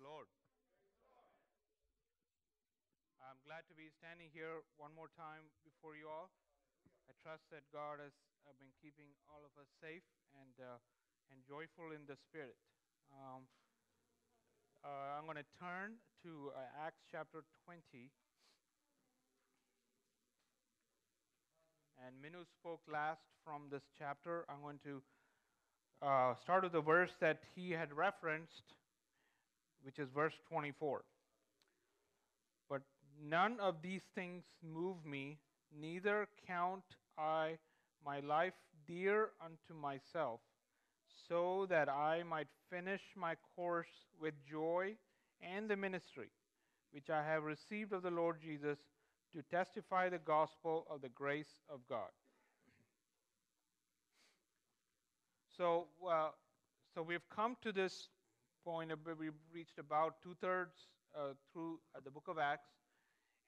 the Lord. I'm glad to be standing here one more time before you all. I trust that God has been keeping all of us safe and joyful in the Spirit. I'm going to turn to Acts chapter 20. And Minu spoke last from this chapter. I'm going to start with the verse that he had referenced, which is verse 24. But none of these things move me, neither count I my life dear unto myself, so that I might finish my course with joy and the ministry, which I have received of the Lord Jesus, to testify the gospel of the grace of God. So we've come to this point. We've reached about two-thirds through the book of Acts,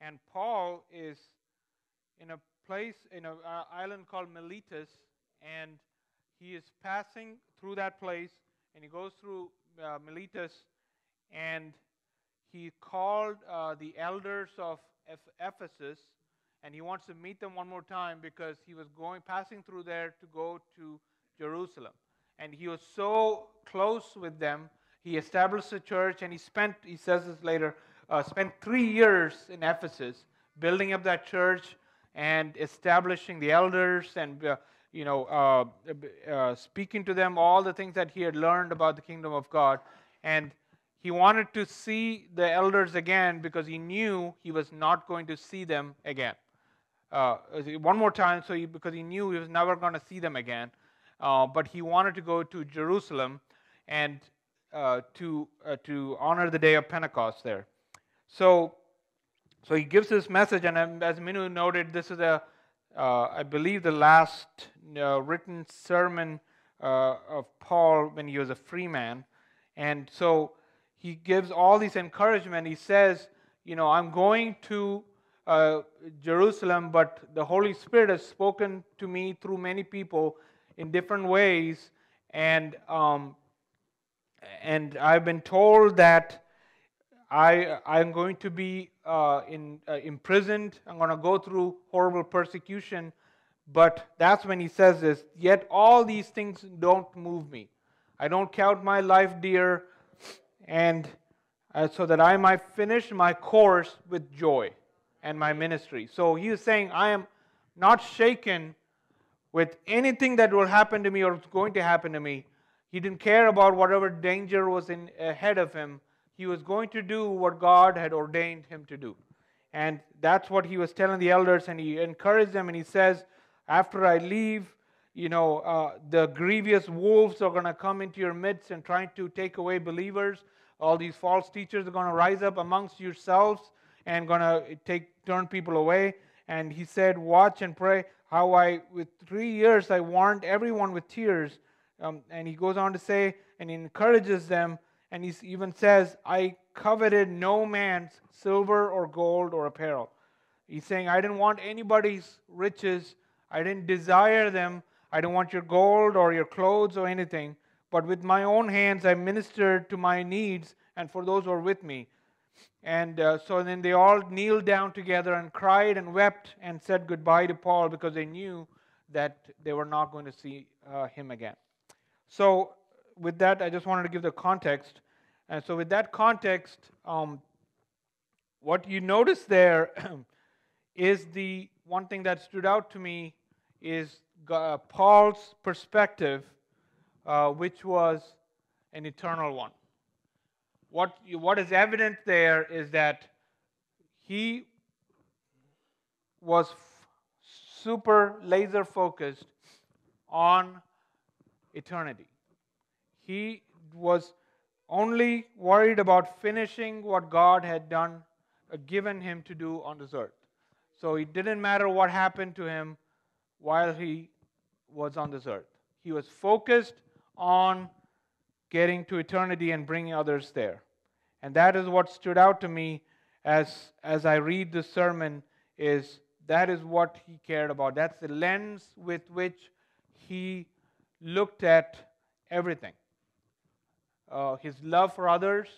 and Paul is in a place, in an island called Miletus, and he is passing through that place, and he goes through Miletus, and he called the elders of Ephesus, and he wants to meet them one more time because he was passing through there to go to Jerusalem. And he was so close with them, he established a church, and he says this later, spent 3 years in Ephesus, building up that church and establishing the elders and speaking to them all the things that he had learned about the kingdom of God. And he wanted to see the elders again because he knew he was not going to see them again. One more time, because he knew he was never going to see them again. But he wanted to go to Jerusalem and to honor the day of Pentecost there. So he gives this message, and as Minu noted, this is I believe, the last written sermon of Paul when he was a free man. And so he gives all this encouragement. He says, I'm going to Jerusalem, but the Holy Spirit has spoken to me through many people in different ways, and I've been told that I'm going to be imprisoned. I'm going to go through horrible persecution. But that's when he says this, yet all these things don't move me. I don't count my life dear, and so that I might finish my course with joy and my ministry. So he is saying, I am not shaken with anything that will happen to me or is going to happen to me. He didn't care about whatever danger was ahead of him. He was going to do what God had ordained him to do. And that's what he was telling the elders, and he encouraged them, and he says, after I leave, the grievous wolves are going to come into your midst and trying to take away believers. All these false teachers are going to rise up amongst yourselves and going to turn people away. And he said, watch and pray how with 3 years I warned everyone with tears. And he goes on to say, and he encourages them, and he even says, I coveted no man's silver or gold or apparel. He's saying, I didn't want anybody's riches. I didn't desire them. I don't want your gold or your clothes or anything. But with my own hands, I ministered to my needs and for those who are with me. And so then they all kneeled down together and cried and wept and said goodbye to Paul because they knew that they were not going to see him again. So with that, I just wanted to give the context. And so with that context, what you notice there is the one thing that stood out to me is Paul's perspective, which was an eternal one. What is evident there is that he was super laser focused on eternity. He was only worried about finishing what God had done, given him to do on this earth. So it didn't matter what happened to him while he was on this earth. He was focused on getting to eternity and bringing others there. And that is what stood out to me as I read this sermon, is that is what he cared about. That's the lens with which he looked at everything. His love for others,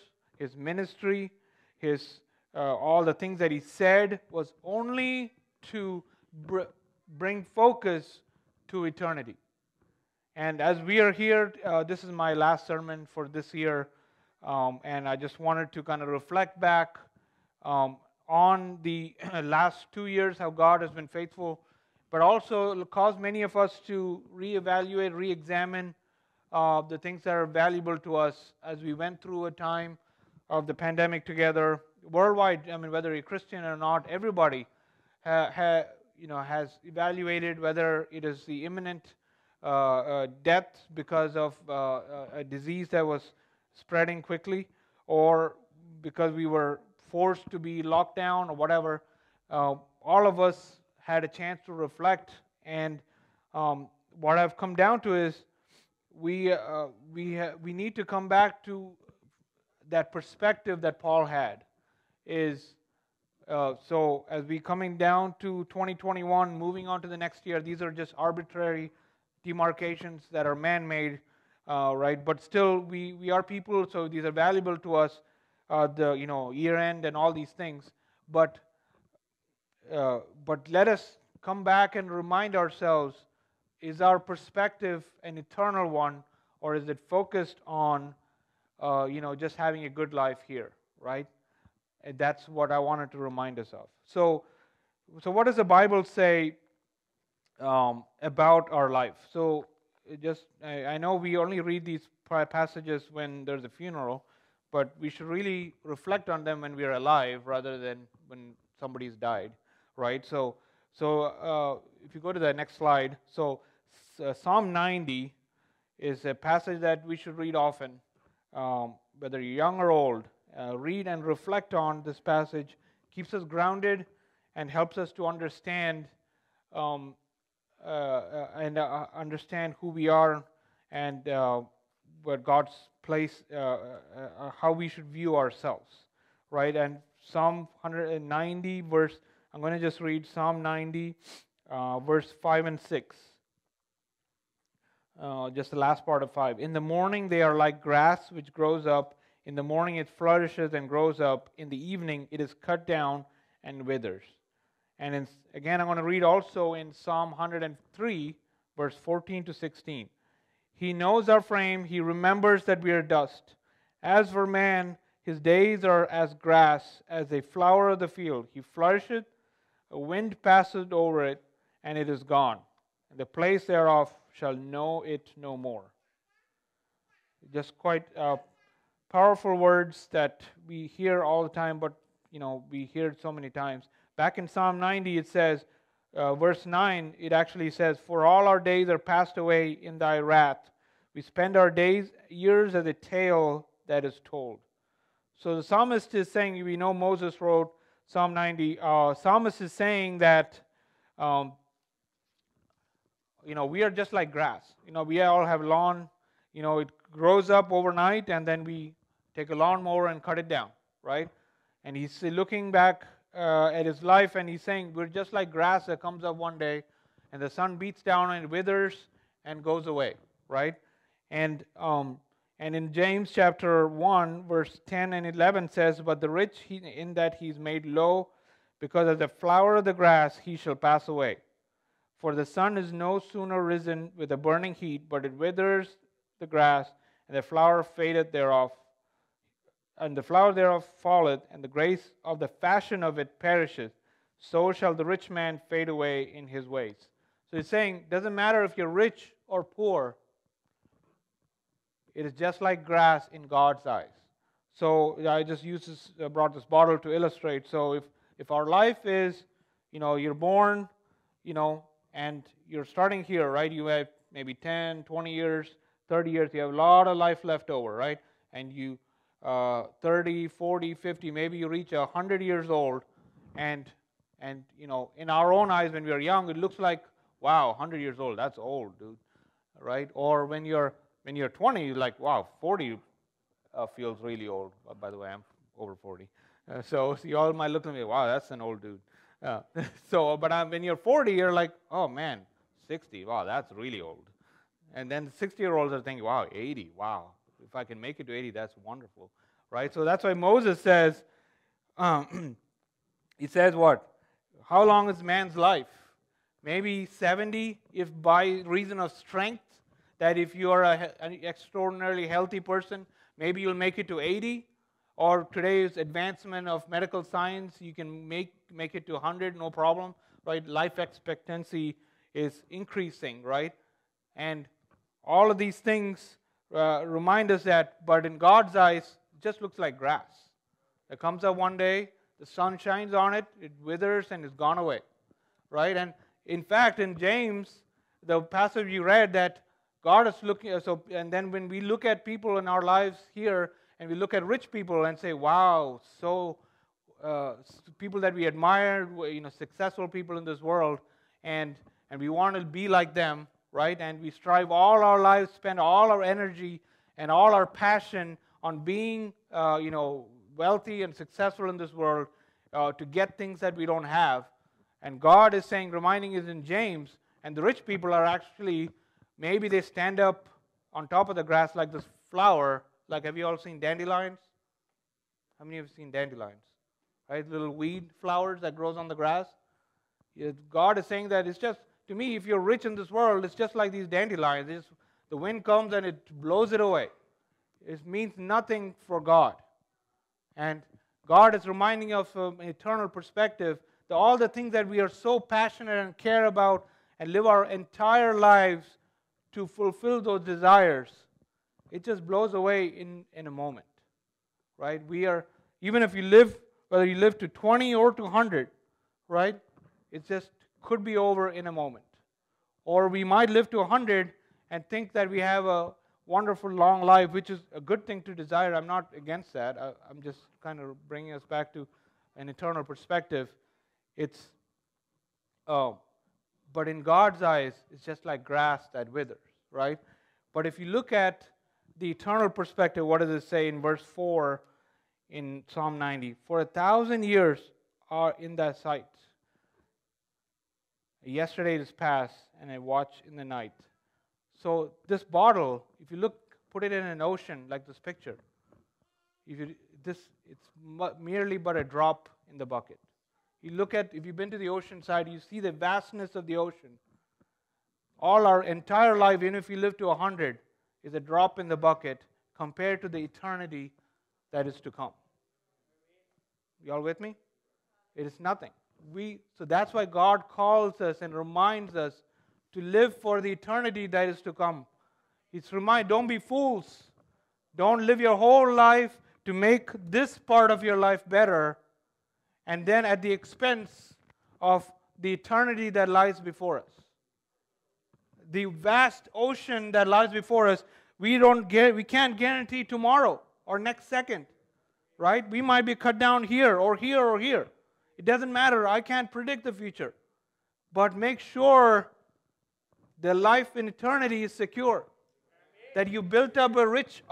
his ministry, his all the things that he said was only to bring focus to eternity. And as we are here, this is my last sermon for this year, and I just wanted to kind of reflect back on the last 2 years, how God has been faithful, but also cause many of us to reevaluate, re-examine the things that are valuable to us as we went through a time of the pandemic together. Worldwide, I mean, whether you're Christian or not, everybody has evaluated whether it is the imminent death because of a disease that was spreading quickly, or because we were forced to be locked down or whatever. All of us had a chance to reflect, and what I've come down to is we need to come back to that perspective that Paul had. So as we coming down to 2021, moving on to the next year, these are just arbitrary demarcations that are man-made, right? But still, we are people, so these are valuable to us, the year-end and all these things. But let us come back and remind ourselves: is our perspective an eternal one, or is it focused on just having a good life here, right? And that's what I wanted to remind us of. So what does the Bible say about our life? So I know we only read these passages when there's a funeral, but we should really reflect on them when we are alive rather than when somebody's died, right? So if you go to the next slide, so Psalm 90 is a passage that we should read often, whether you're young or old. Read and reflect on this passage, keeps us grounded and helps us to understand understand who we are and what God's place, how we should view ourselves, right? And Psalm 190 verse, I'm going to just read Psalm 90 verse 5 and 6, just the last part of 5. In the morning they are like grass which grows up. In the morning it flourishes and grows up. In the evening it is cut down and withers. And again, I'm going to read also in Psalm 103, verse 14 to 16. He knows our frame. He remembers that we are dust. As for man, his days are as grass, as a flower of the field. He flourisheth, a wind passeth over it, and it is gone. And the place thereof shall know it no more. Just quite... powerful words that we hear all the time, but we hear it so many times. Back in Psalm 90, it says, verse 9, it actually says, "For all our days are passed away in thy wrath. We spend our years as a tale that is told." So the psalmist is saying, we know Moses wrote Psalm 90. Psalmist is saying that, we are just like grass. We all have lawn. It grows up overnight, and then we take a lawnmower and cut it down, right? And he's looking back at his life, and he's saying, we're just like grass that comes up one day, and the sun beats down and withers and goes away, right? And in James chapter 1, verse 10 and 11 says, "But the rich, in that he's made low, because as the flower of the grass he shall pass away. For the sun is no sooner risen with a burning heat, but it withers the grass, and the flower fadeth thereof, and the flower thereof falleth, and the grace of the fashion of it perisheth. So shall the rich man fade away in his ways." So he's saying, doesn't matter if you're rich or poor, it is just like grass in God's eyes. So I just brought this bottle to illustrate. So if our life is, you're born, and you're starting here, right? You have maybe 10, 20 years, 30 years, you have a lot of life left over, right? And you, 30, 40, 50, maybe you reach 100 years old, and in our own eyes, when we are young, it looks like, wow, 100 years old, that's old, dude, right? Or when you're 20, you're like, wow, 40 feels really old. By the way, I'm over 40, so you all might look at me, wow, that's an old dude. But when you're 40, you're like, oh man, 60, wow, that's really old. And then the 60-year-olds are thinking, wow, 80, wow. If I can make it to 80, that's wonderful, right? So that's why Moses says, he says what? How long is man's life? Maybe 70, if by reason of strength, that if you are an extraordinarily healthy person, maybe you'll make it to 80, or today's advancement of medical science, you can make it to 100, no problem, right? Life expectancy is increasing, right? And all of these things remind us that, but in God's eyes, it just looks like grass. It comes up one day, the sun shines on it, it withers and it's gone away, right? And in fact, in James, the passage you read that God is looking, so, and then when we look at people in our lives here, and we look at rich people and say, wow, so people that we admire, you know, successful people in this world, and we want to be like them, right? And we strive all our lives, spend all our energy and all our passion on being, you know, wealthy and successful in this world to get things that we don't have. And God is saying, reminding us in James, and the rich people are actually, maybe they stand up on top of the grass like this flower. Like, have you all seen dandelions? How many of you have seen dandelions? Right, little weed flowers that grows on the grass. God is saying that it's just, to me, if you're rich in this world, it's just like these dandelions. It's, the wind comes and it blows it away. It means nothing for God. And God is reminding us from an eternal perspective that all the things that we are so passionate and care about and live our entire lives to fulfill those desires, it just blows away in a moment, right? We are, even if you live, whether you live to 20 or to 100, right? It just could be over in a moment. Or we might live to 100 and think that we have a wonderful long life, which is a good thing to desire. I'm not against that. I'm just kind of bringing us back to an eternal perspective. It's, but in God's eyes, it's just like grass that withers, right? But if you look at the eternal perspective, what does it say in verse 4 in Psalm 90? For 1,000 years are in thy sight. Yesterday it is past, and I watch in the night. So this bottle, if you look, put it in an ocean like this picture. If you, this, it's merely but a drop in the bucket. You look at, if you've been to the ocean side, you see the vastness of the ocean. All our entire life, even if you live to 100, is a drop in the bucket compared to the eternity that is to come. You all with me? It is nothing. So that's why God calls us and reminds us to live for the eternity that is to come. Don't be fools. Don't live your whole life to make this part of your life better, and then at the expense of the eternity that lies before us. The vast ocean that lies before us, we can't guarantee tomorrow or next second, right? We might be cut down here or here or here. It doesn't matter. I can't predict the future. But make sure the life in eternity is secure, that you built up a richness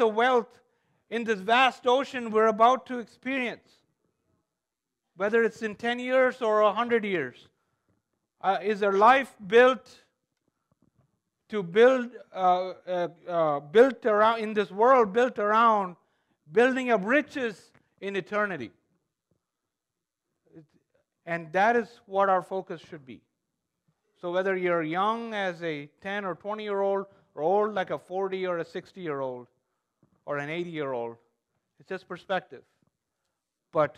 of wealth in this vast ocean we're about to experience, whether it's in 10 years or 100 years. Is a life built around in this world, built around building up riches in eternity? And that is what our focus should be. So whether you're young as a 10 or 20-year-old, or old like a 40 or a 60-year-old, or an 80-year-old, it's just perspective. But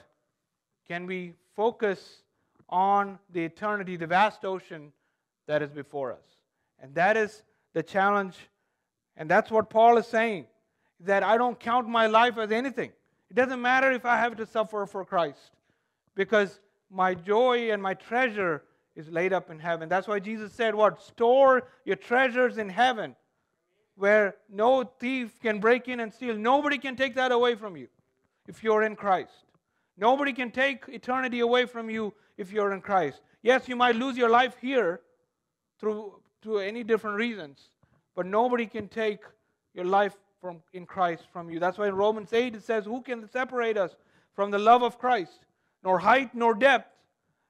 can we focus on the eternity, the vast ocean that is before us? And that is the challenge, and that's what Paul is saying, that I don't count my life as anything. It doesn't matter if I have to suffer for Christ, because my joy and my treasure is laid up in heaven. That's why Jesus said, what? Store your treasures in heaven, where no thief can break in and steal. Nobody can take that away from you if you're in Christ. Nobody can take eternity away from you if you're in Christ. Yes, you might lose your life here through any different reasons, but nobody can take your life in Christ from you. That's why in Romans 8 it says, who can separate us from the love of Christ? Nor height, nor depth,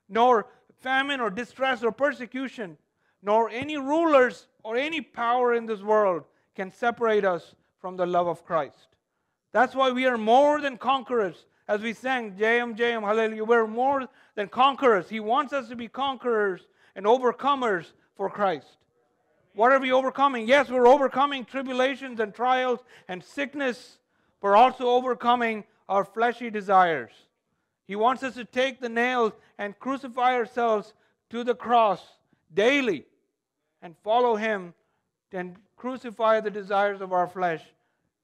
nor famine, or distress, or persecution, nor any rulers or any power in this world can separate us from the love of Christ. That's why we are more than conquerors. As we sang, Jayam, Jayam, Hallelujah, we're more than conquerors. He wants us to be conquerors and overcomers for Christ. What are we overcoming? Yes, we're overcoming tribulations and trials and sickness, but also overcoming our fleshy desires. He wants us to take the nails and crucify ourselves to the cross daily and follow Him and crucify the desires of our flesh,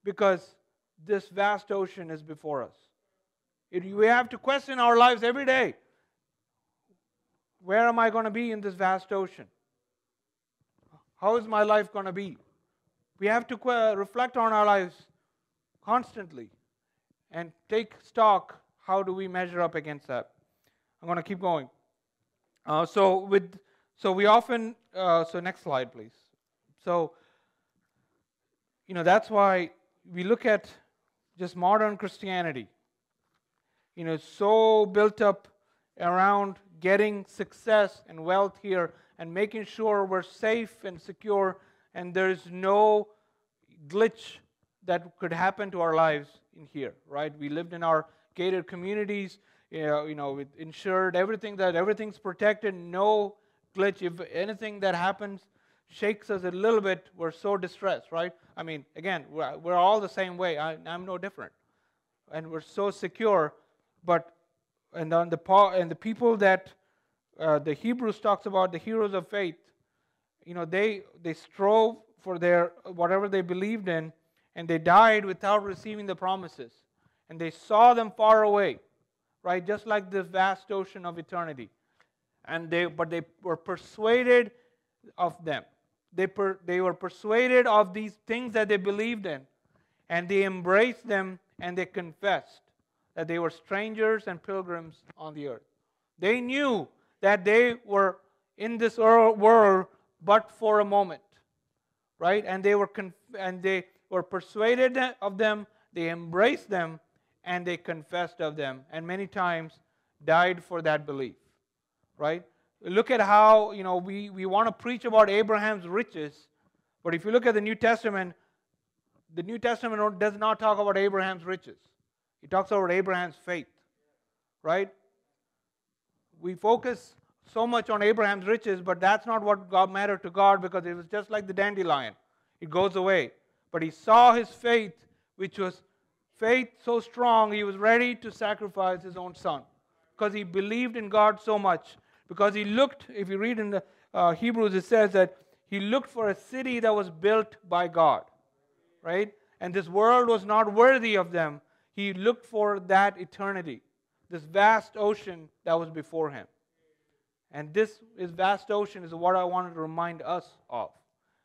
because this vast ocean is before us. We have to question our lives every day. Where am I going to be in this vast ocean? How is my life going to be? We have to reflect on our lives constantly and take stock. How do we measure up against that? I'm going to keep going. So next slide, please. So, you know, that's why we look at just modern Christianity. You know, so built up around getting success and wealth here and making sure we're safe and secure and there's no glitch that could happen to our lives in here, right? We lived in our gated communities, with insured everything, that everything's protected, no glitch. If anything that happens shakes us a little bit, we're so distressed, right? I mean, again, we're all the same way. I'm no different. And we're so secure. But the people that the Hebrews talks about, the heroes of faith, you know, they strove for their whatever they believed in, and they died without receiving the promises, and they saw them far away, right? Just like the vast ocean of eternity, but they were persuaded of them. They were persuaded of these things that they believed in, and they embraced them and they confessed that they were strangers and pilgrims on the earth. They knew that they were in this world but for a moment, right? And they were persuaded of them, they embraced them, and they confessed of them, and many times died for that belief, right? Look at how, you know, we want to preach about Abraham's riches, but if you look at the New Testament does not talk about Abraham's riches. He talks about Abraham's faith, right? We focus so much on Abraham's riches, but that's not what mattered to God, because it was just like the dandelion. It goes away. But he saw his faith, which was faith so strong, he was ready to sacrifice his own son because he believed in God so much. Because he looked, if you read in the Hebrews, it says that he looked for a city that was built by God, right? And this world was not worthy of them. He looked for that eternity, this vast ocean that was before him. And this is vast ocean is what I wanted to remind us of,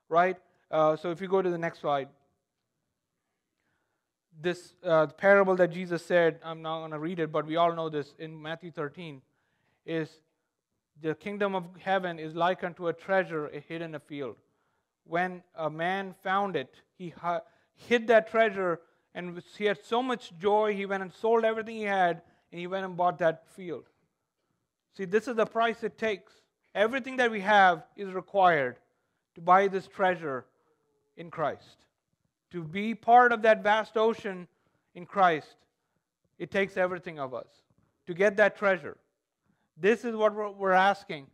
right? So if you go to the next slide, this parable that Jesus said, I'm not going to read it, but we all know this in Matthew 13, is the kingdom of heaven is like unto a treasure hidden in a field. When a man found it, he hid that treasure. And he had so much joy, he went and sold everything he had, and he went and bought that field. See, this is the price it takes. Everything that we have is required to buy this treasure in Christ. To be part of that vast ocean in Christ, it takes everything of us to get that treasure. This is what we're asking.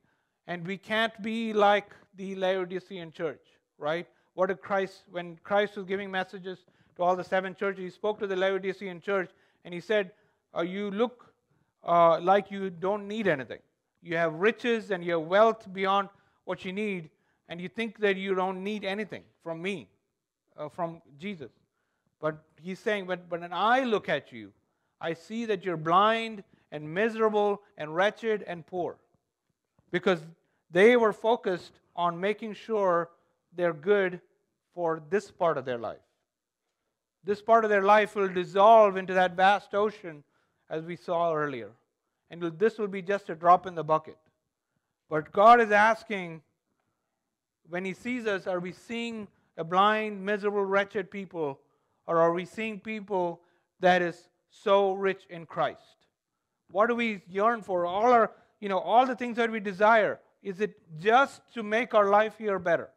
And we can't be like the Laodicean church, right? What did Christ, when Christ was giving messages to all the seven churches, he spoke to the Laodicean church and he said, you look like you don't need anything. You have riches and you have wealth beyond what you need, and you think that you don't need anything from me, from Jesus. But he's saying, but when I look at you, I see that you're blind and miserable and wretched and poor. Because they were focused on making sure they're good for this part of their life. This part of their life will dissolve into that vast ocean as we saw earlier. And this will be just a drop in the bucket. But God is asking, when He sees us, are we seeing a blind, miserable, wretched people? Or are we seeing people that is so rich in Christ? What do we yearn for? All the things that we desire, is it just to make our life here better?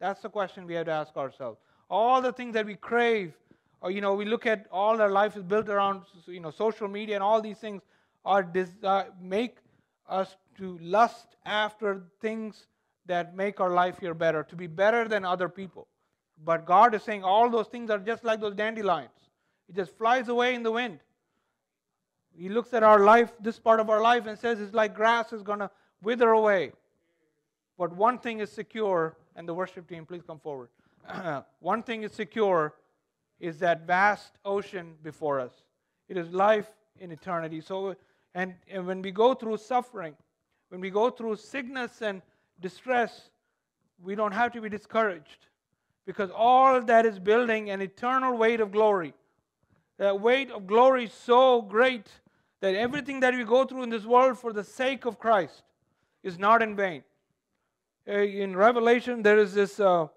That's the question we have to ask ourselves. All the things that we crave, or you know, we look at all our life is built around, you know, social media and all these things are make us to lust after things that make our life here better, to be better than other people. But God is saying all those things are just like those dandelions. It just flies away in the wind. He looks at our life, this part of our life, and says it's like grass is going to wither away. But one thing is secure, and the worship team, please come forward. One thing is secure is that vast ocean before us. It is life in eternity. So, and when we go through suffering, when we go through sickness and distress, we don't have to be discouraged, because all that is building an eternal weight of glory. That weight of glory is so great that everything that we go through in this world for the sake of Christ is not in vain. In Revelation, there is this, I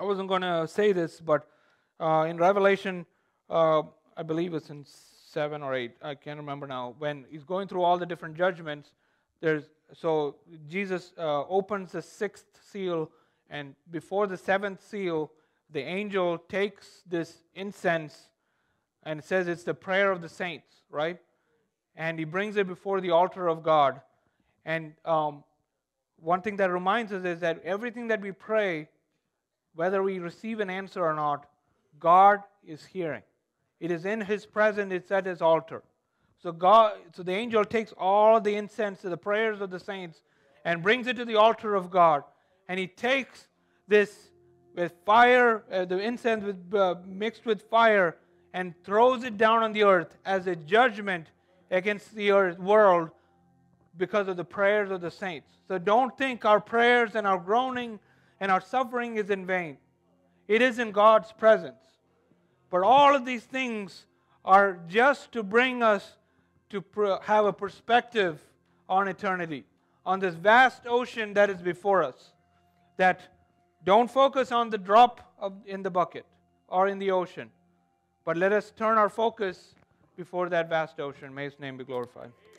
wasn't going to say this, but in Revelation, I believe it's in 7 or 8, I can't remember now, when he's going through all the different judgments, so Jesus opens the sixth seal, and before the seventh seal, the angel takes this incense, and it says it's the prayer of the saints, right? And he brings it before the altar of God. And one thing that reminds us is that everything that we pray, whether we receive an answer or not, God is hearing. It is in His presence. It's at His altar. So the angel takes all the incense to the prayers of the saints and brings it to the altar of God. And he takes this with fire, the incense mixed with fire, and throws it down on the earth as a judgment against the world because of the prayers of the saints. So don't think our prayers and our groaning and our suffering is in vain. It is in God's presence. But all of these things are just to bring us to have a perspective on eternity, on this vast ocean that is before us. That don't focus on the drop in the bucket or in the ocean, but let us turn our focus before that vast ocean. May His name be glorified.